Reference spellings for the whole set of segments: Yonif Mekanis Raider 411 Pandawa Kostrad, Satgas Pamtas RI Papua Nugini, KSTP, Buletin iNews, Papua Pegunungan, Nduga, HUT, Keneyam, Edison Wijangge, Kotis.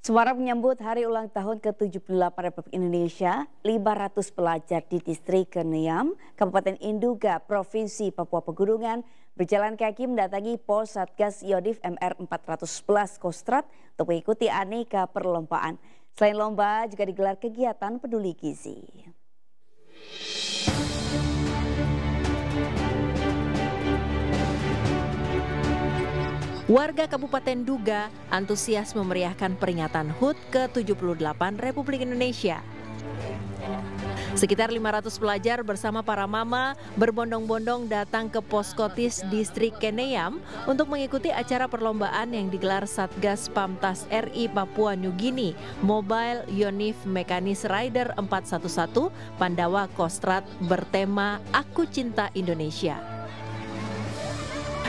Semarak menyambut hari ulang tahun ke-78 Republik Indonesia, 500 pelajar di distrik Keneyam, Kabupaten Nduga, Provinsi Papua Pegunungan, berjalan kaki mendatangi Pos Satgas Yonif MR 411 Kostrad untuk mengikuti aneka perlombaan. Selain lomba, juga digelar kegiatan peduli gizi. Warga Kabupaten Nduga antusias memeriahkan peringatan HUT ke-78 Republik Indonesia. Sekitar 500 pelajar bersama para mama berbondong-bondong datang ke Poskotis Distrik Keneyam untuk mengikuti acara perlombaan yang digelar Satgas Pamtas RI Papua Nugini Mobile Yonif Mekanis Raider 411 Pandawa Kostrad bertema Aku Cinta Indonesia.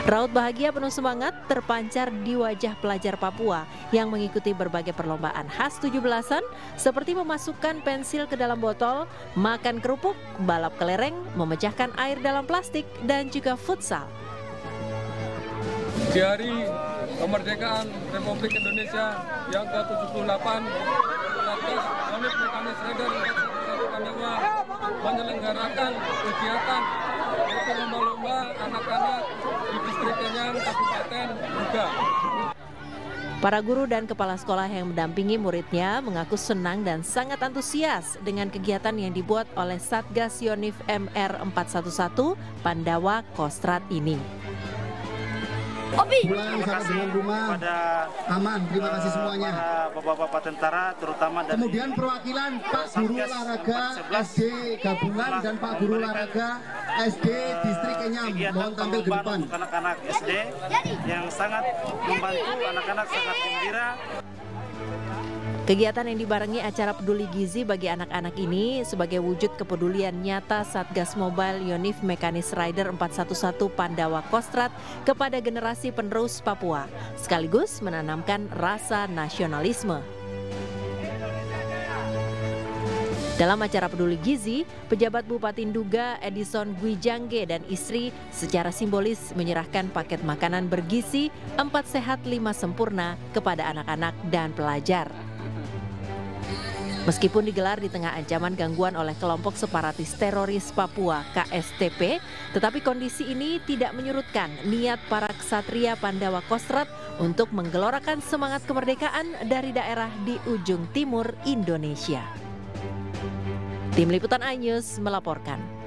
Raut bahagia penuh semangat terpancar di wajah pelajar Papua yang mengikuti berbagai perlombaan khas 17-an seperti memasukkan pensil ke dalam botol, makan kerupuk, balap kelereng, memecahkan air dalam plastik, dan juga futsal. Di hari kemerdekaan Republik Indonesia yang ke-78, Satgas Yonif Mekanis Raider 411 Pandawa menyelenggarakan kegiatan lomba-lomba anak-anak di distrik Keneyam, Kabupaten Nduga. Para guru dan kepala sekolah yang mendampingi muridnya mengaku senang dan sangat antusias dengan kegiatan yang dibuat oleh Satgas Yonif MR 411 Pandawa Kostrad ini. Terima kasih kepada terima kasih semuanya bapak-bapak tentara, terutama dari kemudian perwakilan Pak Guru Olahraga SD Gabungan dan Pak Guru Olahraga SD Distrik Keneyam, mohon tampil ke depan. Anak-anak SD yang sangat membantu, anak-anak sangat gembira. Kegiatan yang dibarengi acara peduli gizi bagi anak-anak ini sebagai wujud kepedulian nyata Satgas Mobile Yonif Mekanis Raider 411 Pandawa Kostrad kepada generasi penerus Papua, sekaligus menanamkan rasa nasionalisme. Dalam acara peduli gizi, pejabat Bupati Nduga Edison Wijangge dan istri secara simbolis menyerahkan paket makanan bergizi 4 sehat 5 sempurna kepada anak-anak dan pelajar. Meskipun digelar di tengah ancaman gangguan oleh kelompok separatis teroris Papua KSTP, tetapi kondisi ini tidak menyurutkan niat para ksatria Pandawa Kostrad untuk menggelorakan semangat kemerdekaan dari daerah di ujung timur Indonesia. Tim Liputan iNews melaporkan.